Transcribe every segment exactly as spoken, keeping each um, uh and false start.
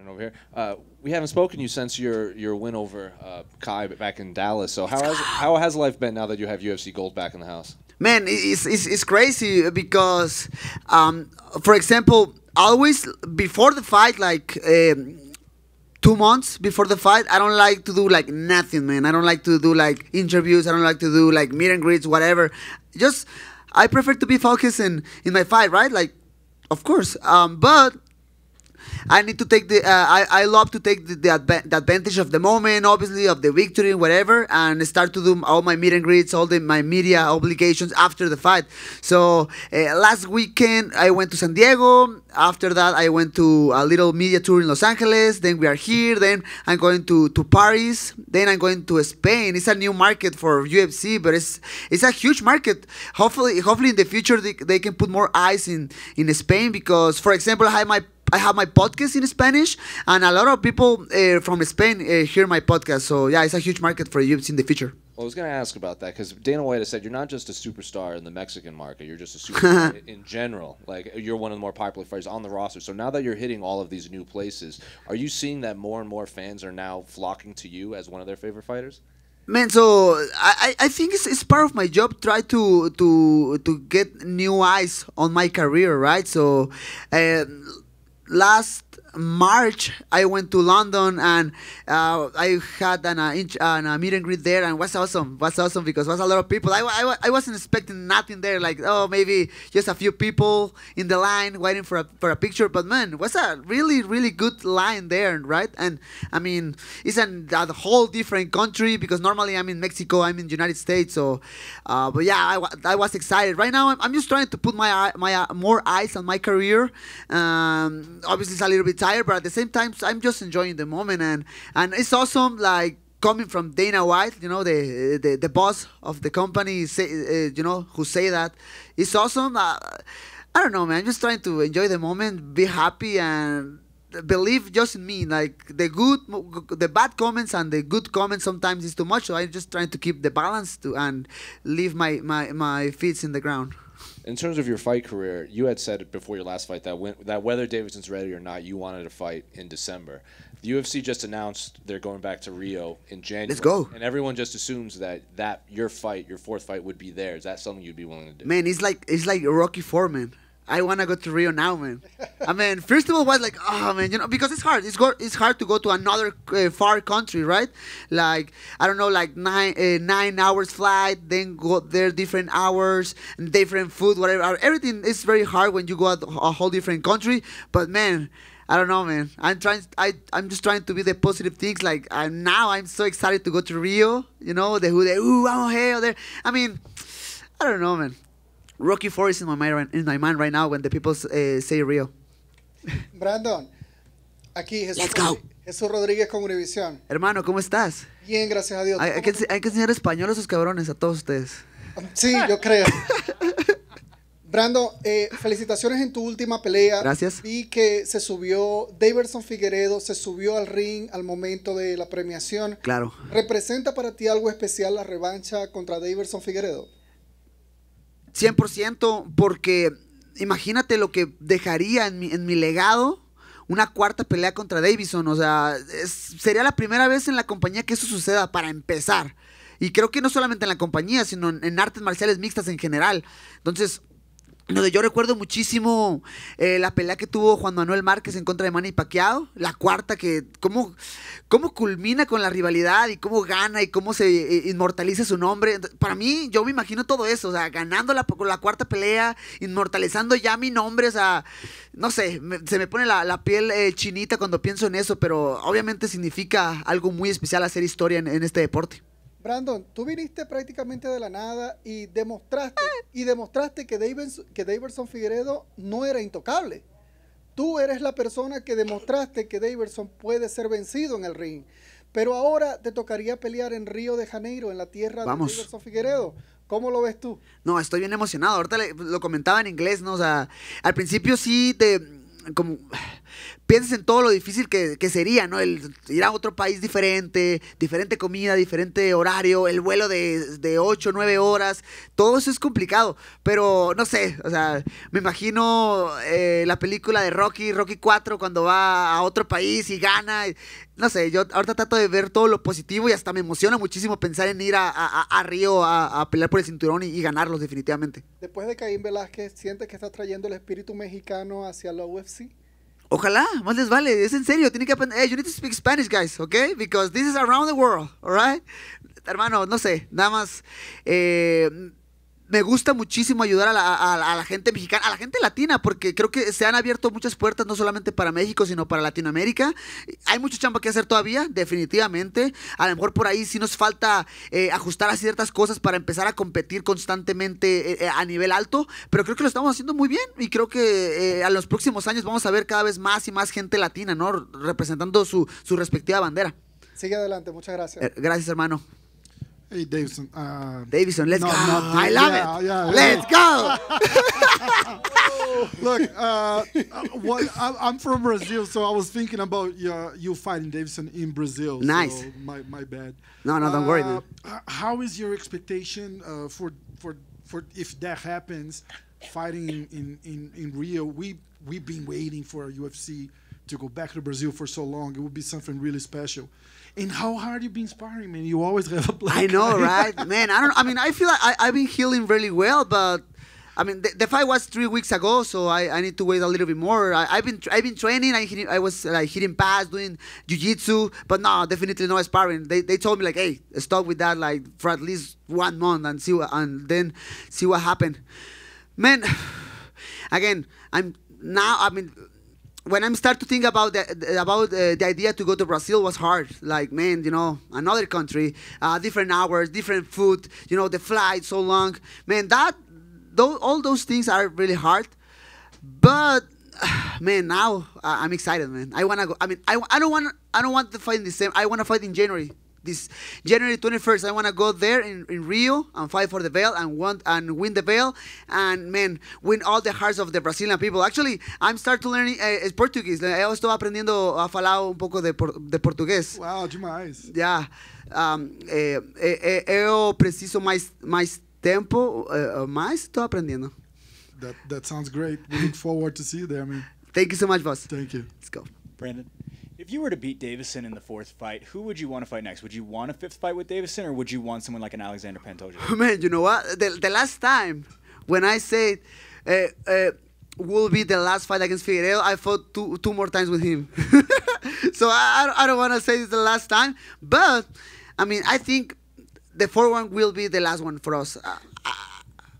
Aaron over here. Uh, we haven't spoken to you since your your win over uh, Kai back in Dallas. So how has how has life been now that you have U F C Gold back in the house? Man, it's it's, it's crazy because, um, for example, always before the fight, like. Um, Two months before the fight, I don't like to do like nothing, man. I don't like to do like interviews. I don't like to do like meet and greets, whatever. Just, I prefer to be focused in, in my fight, right? Like, of course. Um, but I need to take the, uh, I, I love to take the, the, adva the advantage of the moment, obviously, of the victory and whatever, and start to do all my meet and greets, all the, my media obligations after the fight. So uh, last weekend, I went to San Diego. After that, I went to a little media tour in Los Angeles. Then we are here. Then I'm going to, to Paris. Then I'm going to Spain. It's a new market for U F C, but it's it's a huge market. Hopefully, hopefully in the future, they, they can put more eyes in, in Spain because, for example, I have my I have my podcast in Spanish, and a lot of people uh, from Spain uh, hear my podcast. So, yeah, it's a huge market for U F C in the future. Well, I was going to ask about that because Dana White has said you're not just a superstar in the Mexican market. You're just a superstar in general. Like, you're one of the more popular fighters on the roster. So now that you're hitting all of these new places, are you seeing that more and more fans are now flocking to you as one of their favorite fighters? Man, so I, I think it's, it's part of my job, try to, to, to get new eyes on my career, right? So... Uh, Last March, I went to London and uh, I had an, uh, inch, uh, an a meet and greet there, and was awesome. Was awesome because was a lot of people. I, I, I wasn't expecting nothing there, like oh maybe just a few people in the line waiting for a for a picture. But man, was a really really good line there, right? And I mean, it's an, a whole different country because normally I'm in Mexico, I'm in the United States. So, uh, but yeah, I, I was excited. Right now, I'm, I'm just trying to put my my uh, more eyes on my career. Um, Obviously, it's a little bit tired, but at the same time, I'm just enjoying the moment, and and it's awesome. Like coming from Dana White, you know, the the, the boss of the company, say, uh, you know, who say that it's awesome. Uh, I don't know, man. I'm just trying to enjoy the moment, be happy, and believe just in me. Like the good, the bad comments and the good comments sometimes is too much. So I'm just trying to keep the balance to and leave my my my feet in the ground. In terms of your fight career, you had said before your last fight that when, that whether Davidson's ready or not, you wanted to fight in December. The U F C just announced they're going back to Rio in January. Let's go. And everyone just assumes that, that your fight, your fourth fight, would be there. Is that something you'd be willing to do? Man, it's like it's like Rocky four, man. I want to go to Rio now, man. I mean, first of all, was like, oh, man, you know, because it's hard. It's, go it's hard to go to another uh, far country, right? Like, I don't know, like nine uh, nine hours flight, then go there different hours, and different food, whatever. Everything is very hard when you go out a whole different country. But, man, I don't know, man. I'm trying. I I'm just trying to be the positive things. Like, I'm, now I'm so excited to go to Rio. You know, the who they, ooh, I'm here, there. I mean, I don't know, man. Rocky four is in my mind, in my mind right now when the people uh, say Rio. Brandon, aquí Jesús, Let's go. Jesús Rodríguez con Univision. Hermano, ¿cómo estás? Bien, gracias a Dios. Hay, hay, que, hay que enseñar español a esos cabrones, a todos ustedes. Sí, yo creo. Brandon, eh, felicitaciones en tu última pelea. Gracias. Vi que se subió, Deiveson Figueiredo se subió al ring al momento de la premiación. Claro. ¿Representa para ti algo especial la revancha contra Deiveson Figueiredo? cien por ciento, porque imagínate lo que dejaría en mi, en mi legado una cuarta pelea contra Deiveson. O sea, es, sería la primera vez en la compañía que eso suceda, para empezar. Y creo que no solamente en la compañía, sino en, en artes marciales mixtas en general. Entonces, yo recuerdo muchísimo eh, la pelea que tuvo Juan Manuel Márquez en contra de Manny Pacquiao, la cuarta, que cómo, cómo culmina con la rivalidad y cómo gana y cómo se eh, inmortaliza su nombre. Para mí, yo me imagino todo eso, o sea, ganando la, la cuarta pelea, inmortalizando ya mi nombre, o sea, no sé, me, se me pone la, la piel eh, chinita cuando pienso en eso, pero obviamente significa algo muy especial hacer historia en, en este deporte. Brandon, tú viniste prácticamente de la nada y demostraste y demostraste que Deiveson, que Deiveson Figueiredo no era intocable. Tú eres la persona que demostraste que Deiveson puede ser vencido en el ring. Pero ahora te tocaría pelear en Río de Janeiro, en la tierra Vamos. de Deiveson Figueiredo. ¿Cómo lo ves tú? No, estoy bien emocionado. Ahorita le, lo comentaba en inglés, ¿no? O sea, al principio sí te... como pienses en todo lo difícil que, que sería, ¿no? El ir a otro país diferente, diferente comida, diferente horario, el vuelo de, de ocho, nueve horas, todo eso es complicado, pero no sé, o sea, me imagino eh, la película de Rocky, Rocky cuatro, cuando va a otro país y gana, no sé, yo ahorita trato de ver todo lo positivo y hasta me emociona muchísimo pensar en ir a, a, a Río a, a pelear por el cinturón y, y ganarlos definitivamente. Después de Caín Velázquez, ¿sientes que estás trayendo el espíritu mexicano hacia la U F C? Ojalá, más les vale, es en serio, tiene que aprender. Hey, you need to speak Spanish, guys, okay? Because this is around the world, all right? Hermano, no sé, nada más. Eh, me gusta muchísimo ayudar a la, a, a la gente mexicana, a la gente latina, porque creo que se han abierto muchas puertas, no solamente para México, sino para Latinoamérica. Hay mucho chamba que hacer todavía, definitivamente. A lo mejor por ahí sí nos falta eh, ajustar a ciertas cosas para empezar a competir constantemente eh, a nivel alto, pero creo que lo estamos haciendo muy bien y creo que eh, a los próximos años vamos a ver cada vez más y más gente latina, ¿no? Representando su, su respectiva bandera. Sigue adelante, muchas gracias. Eh, gracias, hermano. Hey, Deiveson. Uh, Deiveson, let's no, go. Not, I love yeah, it. Yeah, let's go. Look, uh, what, I, I'm from Brazil, so I was thinking about your, you fighting Deiveson in Brazil. Nice. So my, my bad. No, no, don't uh, worry, man. How is your expectation uh, for, for, for if that happens, fighting in, in, in Rio? We, we've been waiting for a U F C to go back to Brazil for so long. It would be something really special. And how hard you've been sparring, man. You always have a black I know, guy. Right? Man, I don't I mean, I feel like I, I've been healing really well, but I mean, the, the fight was three weeks ago, so I, I need to wait a little bit more. I, I've been I've been training. I hitting, I was like hitting pads, doing jiu-jitsu, but no, definitely no sparring. They they told me like, hey, stop with that like for at least one month and see what, and then see what happened. Man, again, I'm now. I mean. When I start to think about the, about uh, the idea to go to Brazil was hard. Like, man, you know, another country, uh, different hours, different food, you know, the flight so long. Man, that, th all those things are really hard. But, man, now uh, I'm excited, man. I wanna go. I mean, I, I don't want I don't want to fight in December. I wanna fight in January. This January twenty-first, I want to go there in, in Rio and fight for the belt and want and win the belt and man win all the hearts of the Brazilian people. Actually, I'm starting to learn uh, Portuguese. Eu estou aprendendo a falar um pouco de, por, de português. Wow, demais. Yeah. Um, eh, eh, eu preciso mais mais tempo, uh, mais estou aprendendo. That that sounds great. We look forward to see you there, man. Thank you so much, boss. Thank you. Let's go, Brandon. If you were to beat Deiveson in the fourth fight, who would you want to fight next? Would you want a fifth fight with Deiveson, or would you want someone like an Alexander Pantoja? Man, you know what? The, the last time when I said uh, uh, will be the last fight against Figueiredo, I fought two, two more times with him. So I, I don't want to say it's the last time, but I mean, I think the fourth one will be the last one for us. Uh,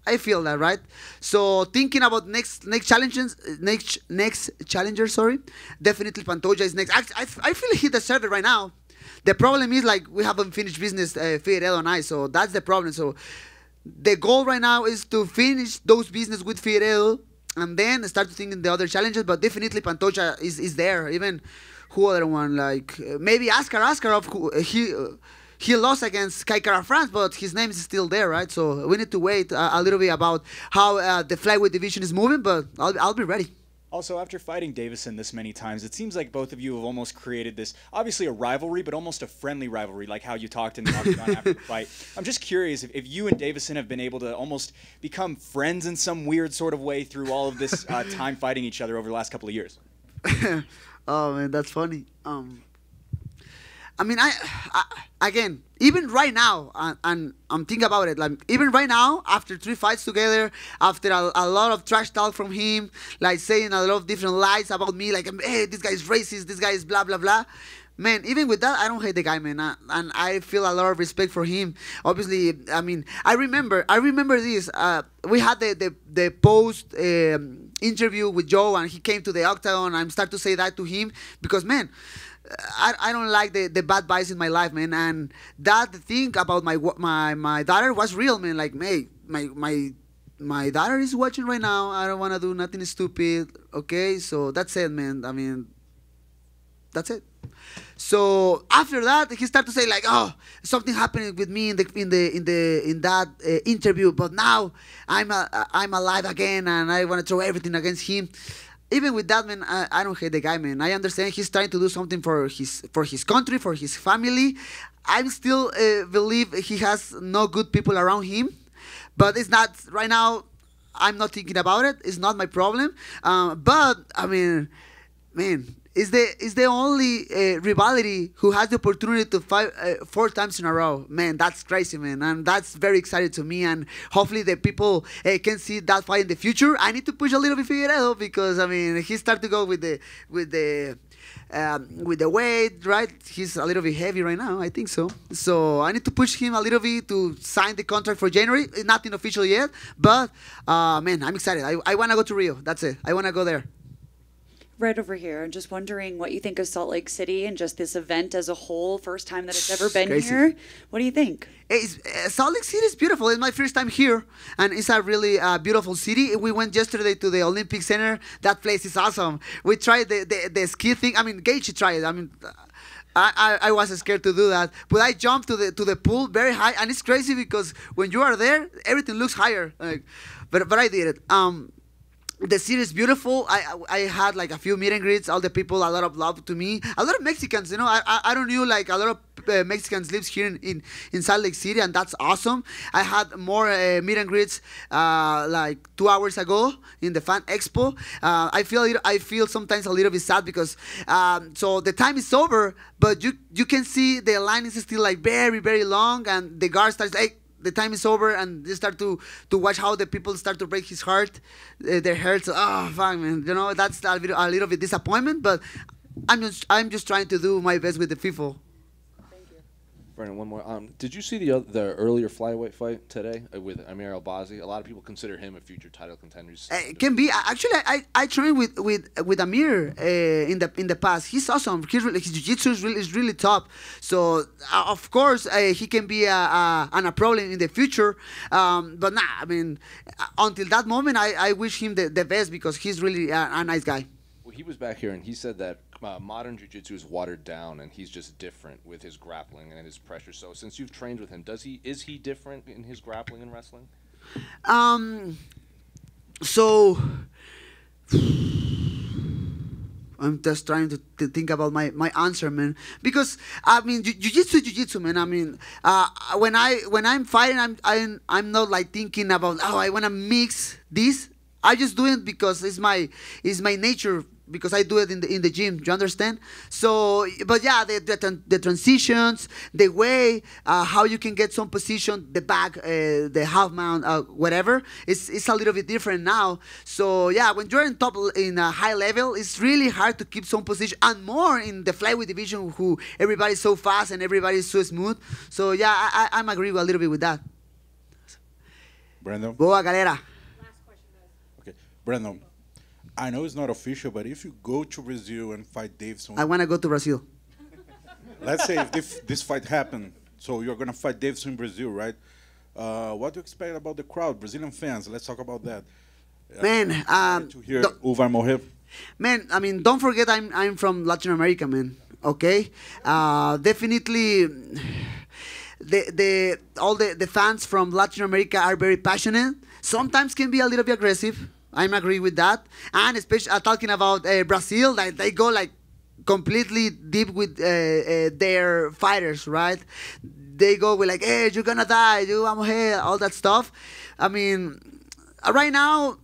I feel that, right? So thinking about next next challenges, next next challenger, sorry, definitely Pantoja is next. I, I, I feel he deserves it right now. The problem is like we haven't finished business, uh, Figueiredo and I, so that's the problem. So the goal right now is to finish those business with Figueiredo and then start to think in the other challenges. But definitely Pantoja is is there. Even who other one like uh, maybe Askar Askarov, who uh, he. Uh, He lost against Kaikara France, but his name is still there, right? So we need to wait uh, a little bit about how uh, the flyweight division is moving, but I'll, I'll be ready. Also, after fighting Deiveson this many times, it seems like both of you have almost created this, obviously a rivalry, but almost a friendly rivalry, like how you talked in the octagon after the fight. I'm just curious if, if you and Deiveson have been able to almost become friends in some weird sort of way through all of this uh, time fighting each other over the last couple of years. Oh, man, that's funny. Um, I mean, I, I again, even right now, and, and I'm thinking about it, like, even right now, after three fights together, after a, a lot of trash talk from him, like, saying a lot of different lies about me, like, hey, this guy is racist, this guy is blah, blah, blah. Man, even with that, I don't hate the guy, man, I, and I feel a lot of respect for him. Obviously, I mean, I remember, I remember this. Uh, we had the the, the post um, interview with Joe, and he came to the octagon. I'm starting to say that to him because, man, I, I don't like the, the bad vibes in my life, man. And that thing about my my my daughter was real, man. Like, hey, my my my daughter is watching right now. I don't want to do nothing stupid, okay? So that's it, man. I mean, that's it. So after that, he started to say like, "Oh, something happened with me in the in the in the in that uh, interview, but now I'm a, I'm alive again, and I want to throw everything against him." even with that, man, I, I don't hate the guy, man. I understand he's trying to do something for his for his country, for his family. I still uh, believe he has no good people around him, but it's not right now. I'm not thinking about it. It's not my problem. Uh, but I mean, man, is the is the only uh, rivalry who has the opportunity to fight uh, four times in a row. Man, that's crazy, man, and that's very exciting to me. And hopefully the people uh, can see that fight in the future. I need to push a little bit Figueiredo because I mean he started to go with the with the. Um, with the weight, right? He's a little bit heavy right now, I think so. So I need to push him a little bit to sign the contract for January. It's nothing official yet, but uh, man, I'm excited. I, I want to go to Rio. That's it. I want to go there. Right over here. I'm just wondering what you think of Salt Lake City and just this event as a whole. First time that it's ever been Crazy. Here. What do you think? It's, uh, Salt Lake City is beautiful. It's my first time here, and it's a really uh, beautiful city. We went yesterday to the Olympic Center. That place is awesome. We tried the the, the ski thing. I mean, Gaethje tried it. I mean. Uh, I, I was scared to do that, but I jumped to the to the pool very high, and it's crazy because when you are there, everything looks higher. Like, but but I did it. Um, The city is beautiful. I I had like a few meet and greets. All the people, a lot of love to me. A lot of Mexicans, you know. I I, I don't know, like a lot of uh, Mexicans lives here in, in in Salt Lake City, and that's awesome. I had more uh, meet and greets uh, like two hours ago in the Fan Expo. Uh, I feel I feel sometimes a little bit sad because um, so the time is over, but you you can see the line is still like very very long, and the guard starts like. The time is over, and they start to to watch how the people start to break his heart, uh, their hearts. Oh, fuck, man! You know that's a little, a little bit disappointment, but I'm just I'm just trying to do my best with the FIFA. Thank you, Brennan. One more. Um, did you see the other, the earlier flyweight fight today with Amir Albazi? A lot of people consider him a future title contender. Uh, can be. Actually, I I trained with with with Amir uh, in the in the past. He's awesome. He's really, his jiu-jitsu is really is really top. So uh, of course uh, he can be a, a, an a problem in the future. Um, but nah, I mean, until that moment, I I wish him the, the best because he's really a, a nice guy. Well, he was back here and he said that. Uh, modern jiu-jitsu is watered down, and he's just different with his grappling and his pressure. So, since you've trained with him, does he is he different in his grappling and wrestling? Um. So, I'm just trying to, to think about my my answer, man. Because I mean, jiu-jitsu, jiu-jitsu, man. I mean, uh, when I when I'm fighting, I'm I'm I'm not like thinking about oh, I want to mix this. I just do it because it's my it's my nature. Because I do it in the in the gym, do you understand? So, but yeah, the the, the transitions, the way uh, how you can get some position, the back, uh, the half mount, uh, whatever, it's it's a little bit different now. So yeah, when you're in top in a high level, it's really hard to keep some position, and more in the flyweight division, who everybody's so fast and everybody's so smooth. So yeah, I, I, I'm agree with a little bit with that. Brandon. Boa galera. Last question, guys. Okay, Brandon. I know it's not official, but if you go to Brazil and fight Deiveson... I want to go to Brazil. Let's say if this, this fight happened, so you're going to fight Deiveson in Brazil, right? Uh, what do you expect about the crowd, Brazilian fans? Let's talk about that. Man, uh, um, to hear who vai morrer. Man, I mean, don't forget I'm, I'm from Latin America, man, okay? Uh, definitely... The, the, all the, the fans from Latin America are very passionate. Sometimes can be a little bit aggressive. I agree with that, and especially uh, talking about uh, Brazil, like they go like completely deep with uh, uh, their fighters, right? They go with like, "Hey, you're gonna die, you vamos here," all that stuff. I mean, right now,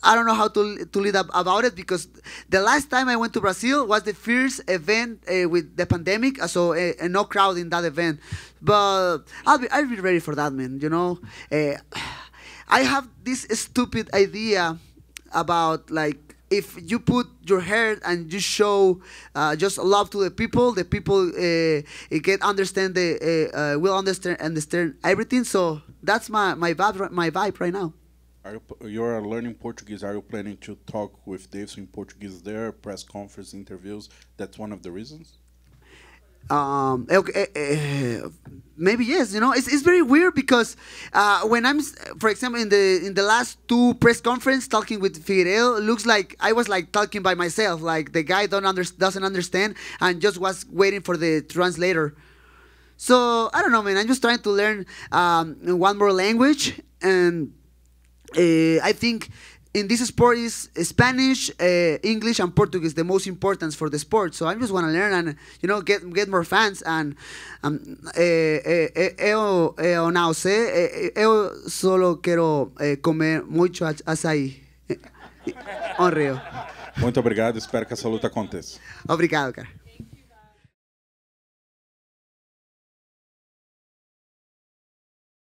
I don't know how to to lead up about it because the last time I went to Brazil was the first event uh, with the pandemic, so uh, no crowd in that event. But I'll be I'll be ready for that, man. You know. Uh, I have this stupid idea about like if you put your heart and you show uh, just love to the people, the people uh, get understand the uh, uh, will understand understand everything. So that's my my vibe my vibe right now. Are you you're learning Portuguese? Are you planning to talk with Deiveson in Portuguese there? Press conference, interviews. That's one of the reasons. Um, okay, uh, maybe yes. You know, it's it's very weird because uh, when I'm, for example, in the in the last two press conference talking with Figueiredo, looks like I was like talking by myself. Like the guy don't under doesn't understand and just was waiting for the translator. So I don't know, man. I'm just trying to learn um, one more language, and uh, I think in this sport is Spanish, uh, English, and Portuguese, the most importance for the sport. So I just want to learn and, you know, get get more fans. And um, eh, eh, eh, eu, eu não sei, eh, eu solo quero eh, comer muito açaí. Um rio. Muito obrigado, espero que essa luta aconteça. Obrigado, cara.